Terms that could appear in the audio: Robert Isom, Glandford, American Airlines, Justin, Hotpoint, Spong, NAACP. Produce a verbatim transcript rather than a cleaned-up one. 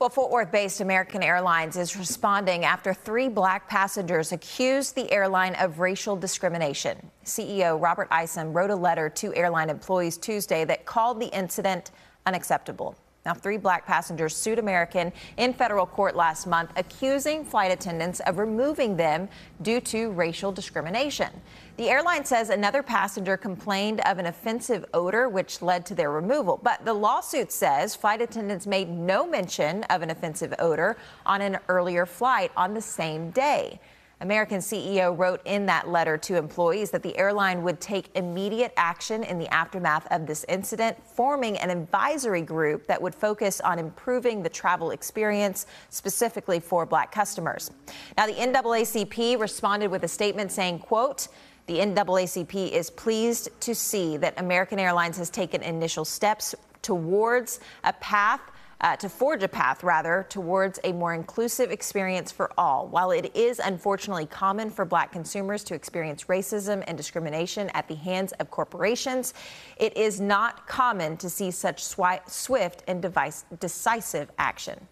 Well, Fort Worth-based American Airlines is responding after three black passengers accused the airline of racial discrimination. C E O Robert Isom wrote a letter to airline employees Tuesday that called the incident unacceptable. Now, three black passengers sued American in federal court last month, accusing flight attendants of removing them due to racial discrimination. The airline says another passenger complained of an offensive odor, which led to their removal. But the lawsuit says flight attendants made no mention of an offensive odor on an earlier flight on the same day. American C E O wrote in that letter to employees that the airline would take immediate action in the aftermath of this incident, forming an advisory group that would focus on improving the travel experience, specifically for black customers. Now, the N double A C P responded with a statement saying, quote, "The N double A C P is pleased to see that American Airlines has taken initial steps towards a path Uh, to forge a path, rather, towards a more inclusive experience for all. While it is unfortunately common for black consumers to experience racism and discrimination at the hands of corporations, it is not common to see such swi- swift and device- decisive action."